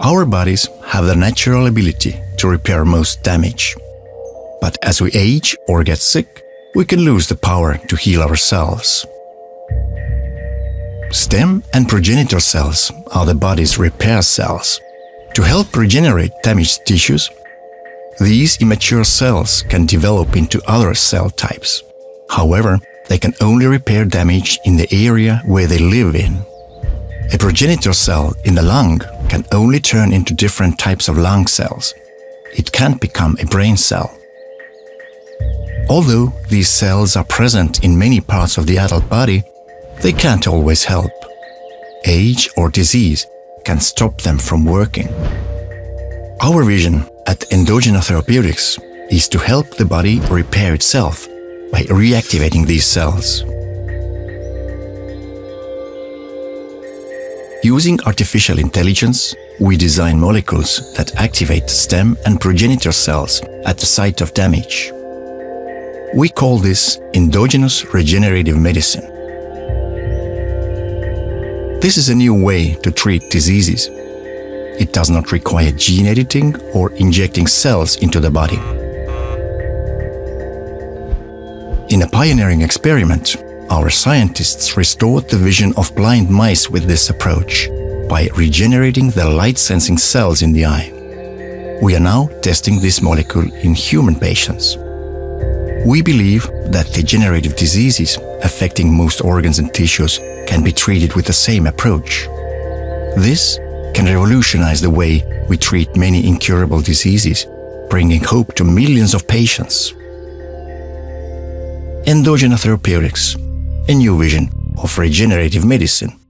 Our bodies have the natural ability to repair most damage. But as we age or get sick, we can lose the power to heal ourselves. Stem and progenitor cells are the body's repair cells. To help regenerate damaged tissues, these immature cells can develop into other cell types. However, they can only repair damage in the area where they live in. A progenitor cell in the lung can only turn into different types of lung cells. It can't become a brain cell. Although these cells are present in many parts of the adult body, they can't always help. Age or disease can stop them from working. Our vision at Endogena Therapeutics is to help the body repair itself by reactivating these cells. Using artificial intelligence, we design molecules that activate stem and progenitor cells at the site of damage. We call this endogenous regenerative medicine. This is a new way to treat diseases. It does not require gene editing or injecting cells into the body. In a pioneering experiment, our scientists restored the vision of blind mice with this approach by regenerating the light-sensing cells in the eye. We are now testing this molecule in human patients. We believe that degenerative diseases affecting most organs and tissues can be treated with the same approach. This can revolutionize the way we treat many incurable diseases, bringing hope to millions of patients. Endogena Therapeutics, a new vision of regenerative medicine.